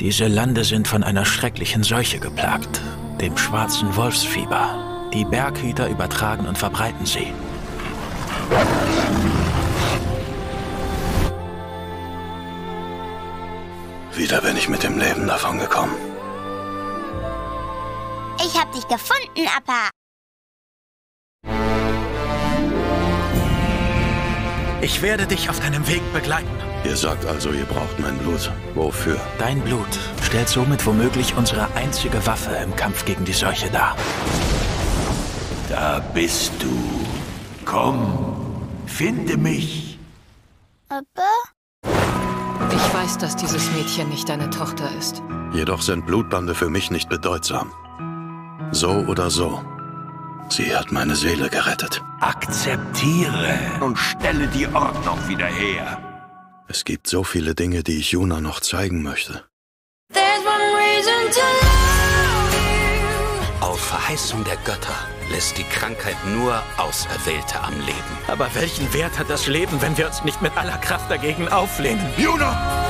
Diese Lande sind von einer schrecklichen Seuche geplagt, dem schwarzen Wolfsfieber. Die Berghüter übertragen und verbreiten sie. Wieder bin ich mit dem Leben davongekommen. Ich hab dich gefunden, Apa. Ich werde dich auf deinem Weg begleiten. Ihr sagt also, ihr braucht mein Blut. Wofür? Dein Blut stellt somit womöglich unsere einzige Waffe im Kampf gegen die Seuche dar. Da bist du. Komm, finde mich. Apa? Ich weiß, dass dieses Mädchen nicht deine Tochter ist. Jedoch sind Blutbande für mich nicht bedeutsam. So oder so. Sie hat meine Seele gerettet. Akzeptiere und stelle die Ordnung wieder her. Es gibt so viele Dinge, die ich Juna noch zeigen möchte. Auf Verheißung der Götter lässt die Krankheit nur Auserwählte am Leben. Aber welchen Wert hat das Leben, wenn wir uns nicht mit aller Kraft dagegen auflehnen? Juna!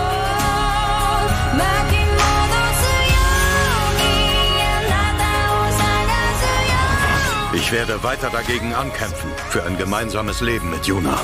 Ich werde weiter dagegen ankämpfen, für ein gemeinsames Leben mit Juna.